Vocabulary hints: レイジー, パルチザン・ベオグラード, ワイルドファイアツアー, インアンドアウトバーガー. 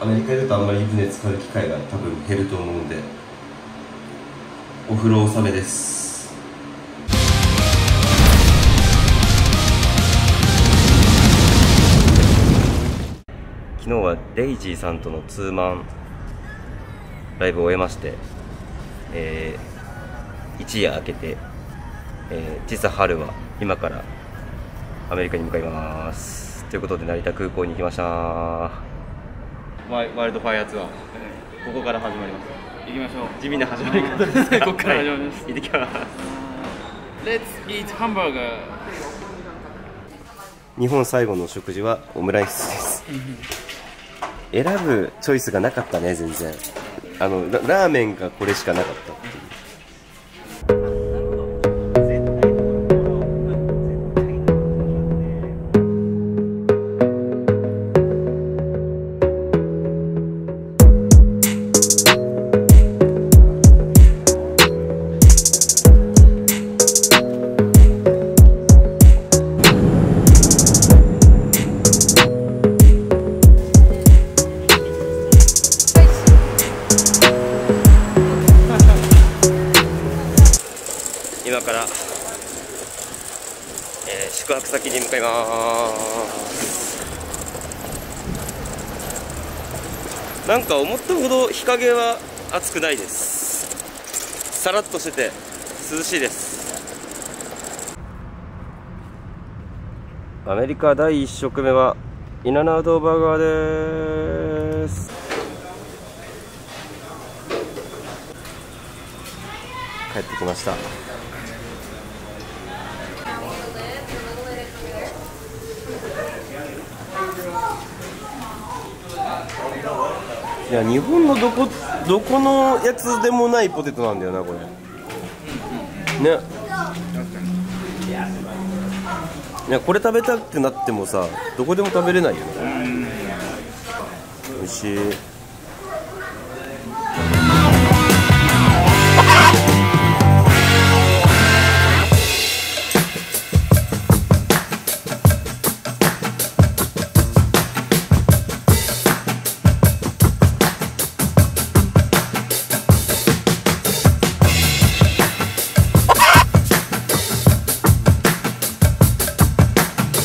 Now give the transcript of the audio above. アメリカだとあんまり湯船浸かる機会が多分減ると思うんで、お風呂納めです。昨日はレイジーさんとのツーマンライブを終えまして、一夜明けて、実は春は今からアメリカに向かいますということで、成田空港に来ました。ワイルドファイアツアーここから始まります。行きましょう。地味な始まり方ですがここから始まります、はい、行ってきます。Let's eat hamburger。 日本最後の食事はオムライスです。選ぶチョイスがなかったね、全然。ラーメンがこれしかなかったっていう。今から、宿泊先に向かいます。なんか思ったほど日陰は暑くないです。さらっとしてて涼しいです。アメリカ第1食目はインアンドアウトバーガーです。帰ってきました。いや、日本のどこのやつでもないポテトなんだよな、これね。いや、これ食べたくなってもさ、どこでも食べれないよね。美味しい。